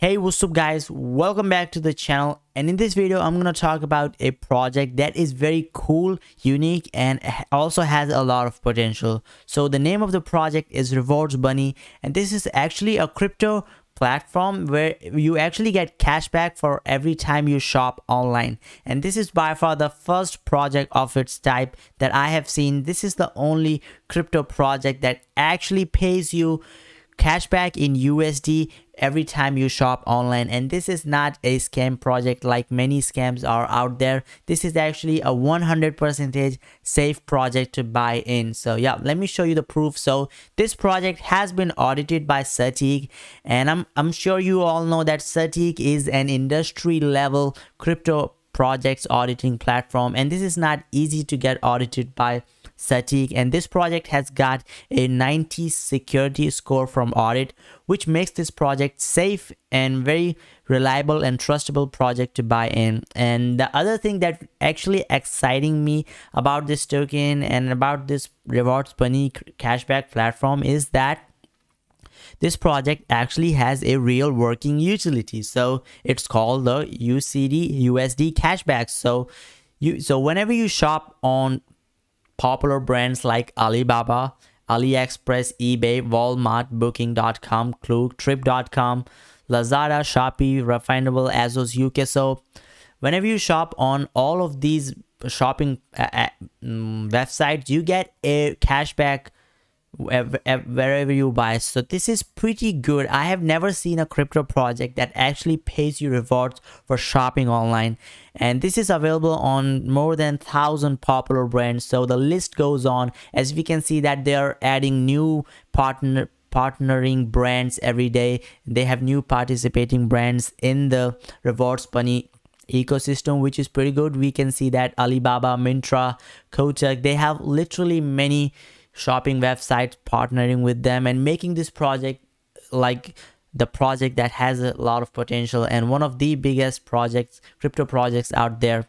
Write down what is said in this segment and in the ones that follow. Hey, what's up guys, welcome back to the channel. And in this video I'm gonna talk about a project that is very cool, unique, and also has a lot of potential. So the name of the project is Rewards Bunny, and this is actually a crypto platform where you actually get cashback for every time you shop online. And this is by far the first project of its type that I have seen. This is the only crypto project that actually pays you cashback in USD every time you shop online. And this is not a scam project like many scams are out there. This is actually a 100% safe project to buy in. So yeah, let me show you the proof. So this project has been audited by Certik, and I'm sure you all know that Certik is an industry level crypto projects auditing platform, and this is not easy to get audited by Certik. And this project has got a 90 security score from audit, which makes this project safe and very reliable and trustable project to buy in. And the other thing that actually exciting me about this token and about this Rewards Bunny cashback platform is that this project actually has a real working utility. So it's called the USD cashback. So whenever you shop on popular brands like Alibaba, AliExpress, eBay, Walmart, Booking.com, Trip.com, Lazada, Shopee, Refinable, Asos, So whenever you shop on all of these shopping websites, you get a cashback wherever you buy. So this is pretty good. I have never seen a crypto project that actually pays you rewards for shopping online, and this is available on more than 1,000 popular brands. So the list goes on. As we can see that they are adding new partnering brands every day. They have new participating brands in the Rewards Bunny ecosystem, which is pretty good. We can see that Alibaba, Myntra, Kotak, they have literally many shopping websites partnering with them and making this project like the project that has a lot of potential and one of the biggest projects, crypto projects out there.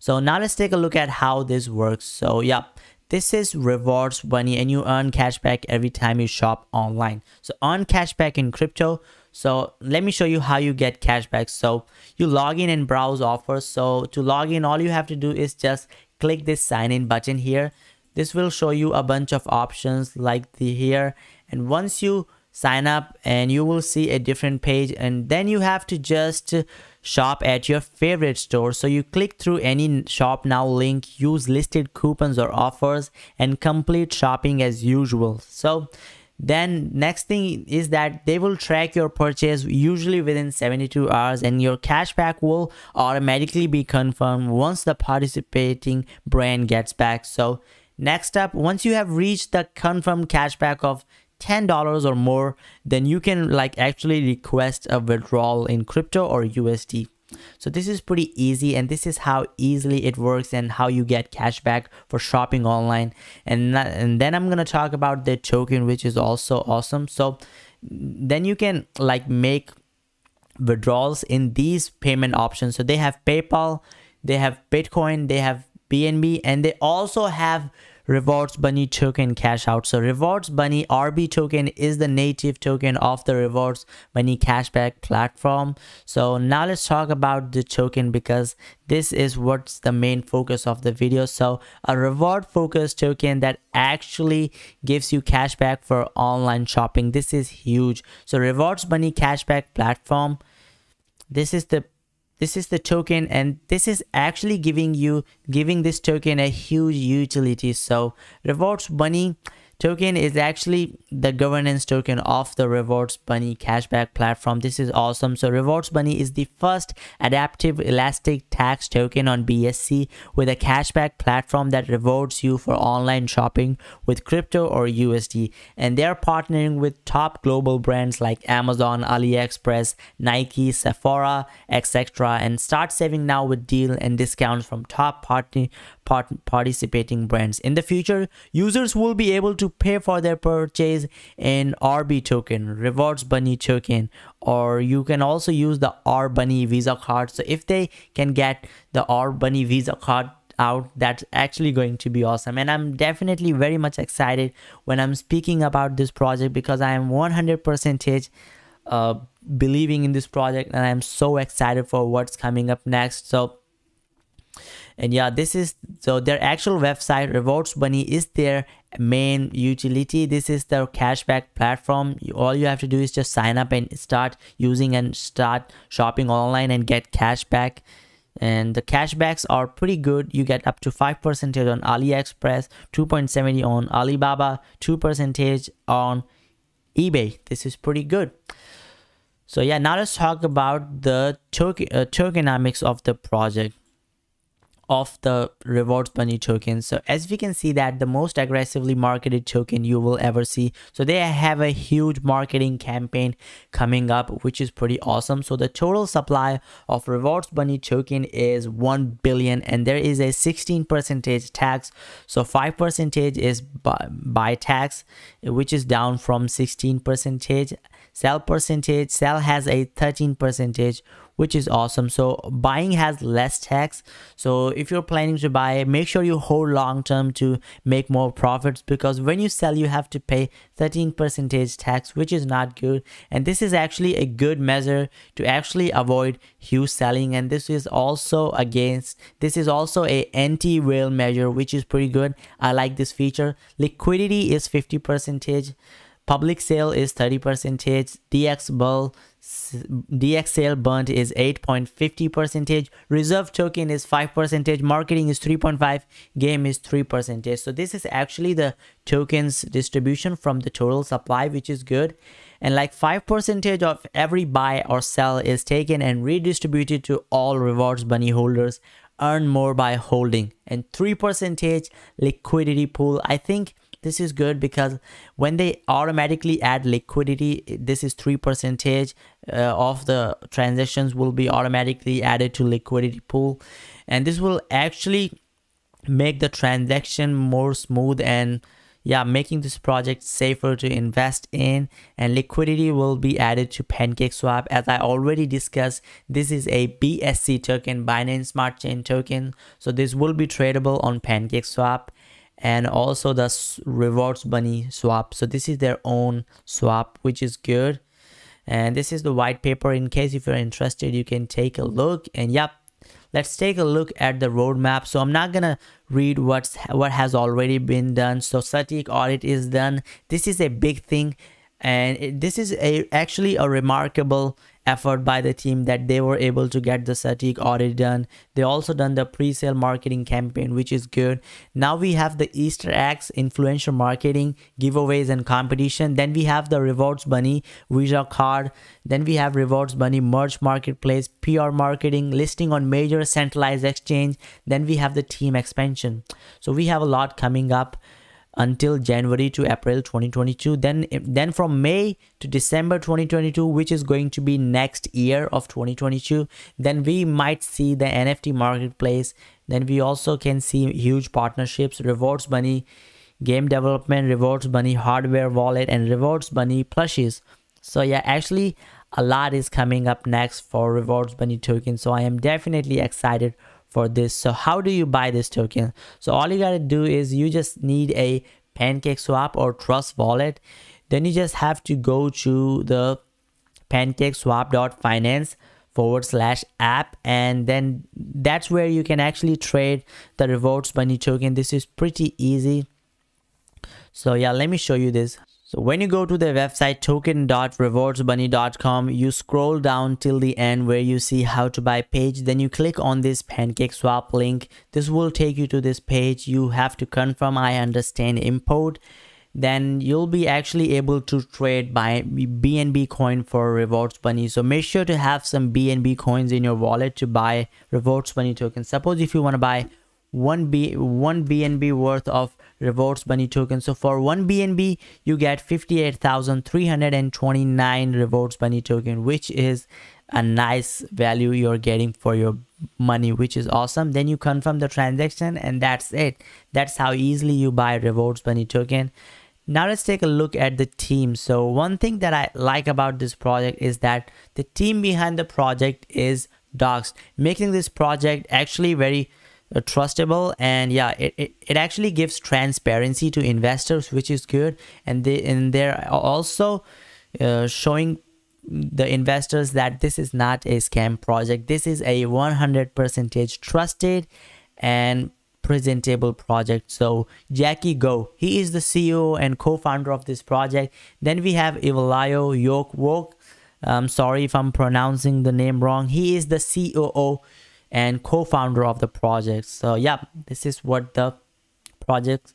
So now let's take a look at how this works. So yeah, this is Rewards Bunny, and you earn cashback every time you shop online. So earn cashback in crypto. So let me show you how you get cashback. So you log in and browse offers. So to log in, all you have to do is just click this sign in button here. This will show you a bunch of options like here, and once you sign up, and you will see a different page, and then you have to just shop at your favorite store. So you click through any shop now link, use listed coupons or offers, and complete shopping as usual. So then next thing is that they will track your purchase usually within 72 hours, and your cashback will automatically be confirmed once the participating brand gets back. So next up, once you have reached the confirmed cashback of $10 or more, then you can actually request a withdrawal in crypto or USD. So this is pretty easy, and this is how easily it works and how you get cashback for shopping online. And then I'm going to talk about the token, which is also awesome. So then you can make withdrawals in these payment options. So they have PayPal, they have Bitcoin, they have BNB, and they also have Rewards Bunny token cash out. So Rewards Bunny RB token is the native token of the Rewards Bunny cashback platform. So now let's talk about the token, because this is what's the main focus of the video. So a reward focused token that actually gives you cashback for online shopping. This is huge. So Rewards Bunny cashback platform, this is the token, and this is actually giving this token a huge utility. So Rewards Bunny token is actually the governance token of the Rewards Bunny cashback platform. This is awesome. So Rewards Bunny is the first adaptive elastic tax token on BSC with a cashback platform that rewards you for online shopping with crypto or USD. And they're partnering with top global brands like Amazon, AliExpress, Nike, Sephora, etc. And start saving now with deals and discounts from top participating brands. In the future, users will be able to pay for their purchase in RB token, Rewards Bunny token, or you can also use the R Bunny Visa card. So if they can get the R Bunny Visa card out, that's actually going to be awesome. And I'm definitely very much excited when I'm speaking about this project, because I am 100% believing in this project, and I'm so excited for what's coming up next. So, and yeah, this is, so their actual website, Rewards Bunny, is their main utility. This is their cashback platform. All you have to do is just sign up and start using and start shopping online and get cashback. And the cashbacks are pretty good. You get up to 5% on AliExpress, 2.70% on Alibaba, 2% on eBay. This is pretty good. So yeah, now let's talk about the tokenomics of the project, of the Rewards Bunny token. So as we can see that the most aggressively marketed token you will ever see. So they have a huge marketing campaign coming up, which is pretty awesome. So the total supply of Rewards Bunny token is 1 billion and there is a 16% tax. So 5% is buy tax, which is down from 16%. Sell has a 13%, which is awesome. So buying has less tax. So if you're planning to buy, make sure you hold long term to make more profits, because when you sell, you have to pay 13% tax, which is not good. And this is actually a good measure to actually avoid huge selling. And this is also a anti-whale measure, which is pretty good. I like this feature. Liquidity is 50%. Public sale is 30%, DX sale burnt is 8.50%, reserve token is 5%, marketing is 3.5%, game is 3%. So this is actually the tokens distribution from the total supply, which is good. And like 5% of every buy or sell is taken and redistributed to all Rewards Bunny holders. Earn more by holding. And 3% liquidity pool. I think this is good because when they automatically add liquidity, this is 3% of the transactions will be automatically added to liquidity pool. And this will actually make the transaction more smooth and yeah, making this project safer to invest in. And liquidity will be added to PancakeSwap. As I already discussed, this is a BSC token, Binance Smart Chain token. So this will be tradable on PancakeSwap. And also the Rewards Bunny swap. So this is their own swap, which is good. And this is the white paper. In case if you're interested, you can take a look. And yep, let's take a look at the roadmap. So I'm not gonna read what has already been done. So Certik audit is done. This is a big thing, and this is actually a remarkable effort by the team that they were able to get the Certik audit done. They also done the pre-sale marketing campaign, which is good. Now we have the Easter eggs, influencer marketing, giveaways and competition. Then we have the Rewards Bunny Visa card. Then we have Rewards Bunny merch marketplace, PR marketing, listing on major centralized exchange. Then we have the team expansion. So we have a lot coming up until January to April 2022. Then from May to December 2022, which is going to be next year of 2022, then we might see the NFT marketplace. Then we also can see huge partnerships, Rewards Bunny game development, Rewards Bunny hardware wallet, and Rewards Bunny plushies. So yeah, actually a lot is coming up next for Rewards Bunny token. So I am definitely excited for this. So how do you buy this token? So all you gotta do is you just need a PancakeSwap or Trust wallet. Then you just have to go to the pancakeswap.finance/app, and then that's where you can actually trade the Rewards Bunny token. This is pretty easy. So yeah, let me show you this. So when you go to the website token.rewardsbunny.com, you scroll down till the end where you see how to buy page. Then you click on this PancakeSwap link. This will take you to this page. You have to confirm I understand import. Then you'll be actually able to trade by BNB coin for Rewards Bunny. So make sure to have some BNB coins in your wallet to buy Rewards Bunny token. Suppose if you want to buy one BNB worth of Rewards Bunny token. So for one BNB, you get 58,329 Rewards Bunny token, which is a nice value you're getting for your money, which is awesome. Then you confirm the transaction and that's it. That's how easily you buy Rewards Bunny token. Now let's take a look at the team. So one thing that I like about this project is that the team behind the project is doxed, making this project actually very trustable. And yeah, it actually gives transparency to investors, which is good. And they're also showing the investors that this is not a scam project. This is a 100% trusted and presentable project. So Jackie Go, he is the CEO and co-founder of this project. Then we have Evalayo Yoke Wok. I'm sorry if I'm pronouncing the name wrong. He is the COO and co-founder of the project. So yeah, this is what the project,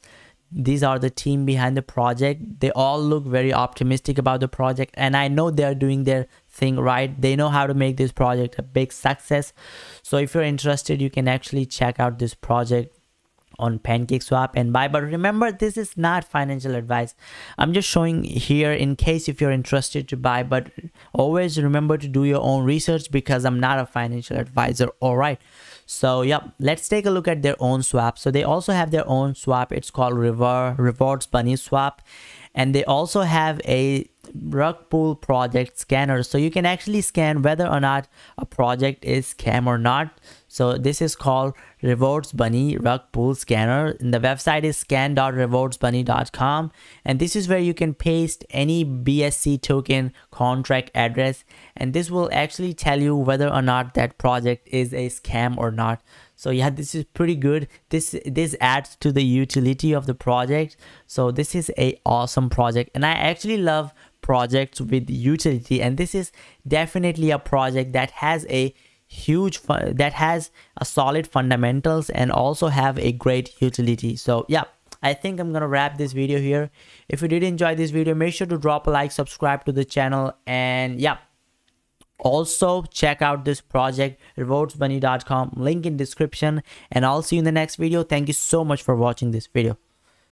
these are the team behind the project. They all look very optimistic about the project, and I know they are doing their thing right. They know how to make this project a big success. So if you're interested, you can actually check out this project on PancakeSwap and buy. But remember, this is not financial advice. I'm just showing here in case if you're interested to buy, but always remember to do your own research because I'm not a financial advisor. All right, so yep, let's take a look at their own swap. So they also have their own swap. It's called Rewards Bunny swap, and they also have a rug pull project scanner, so you can actually scan whether or not a project is scam or not. So this is called Rewards Bunny rug pull scanner, and the website is scan.rewardsbunny.com, and this is where you can paste any BSC token contract address, and this will actually tell you whether or not that project is a scam or not. So yeah, this is pretty good. This adds to the utility of the project. So this is a awesome project, and I actually love projects with utility, and this is definitely a project that has a huge fun, that has a solid fundamentals and also have a great utility. So yeah, I think I'm gonna wrap this video here. If you did enjoy this video, make sure to drop a like, subscribe to the channel, and yeah, also check out this project, rewardsbunny.com, link in description, and I'll see you in the next video. Thank you so much for watching this video.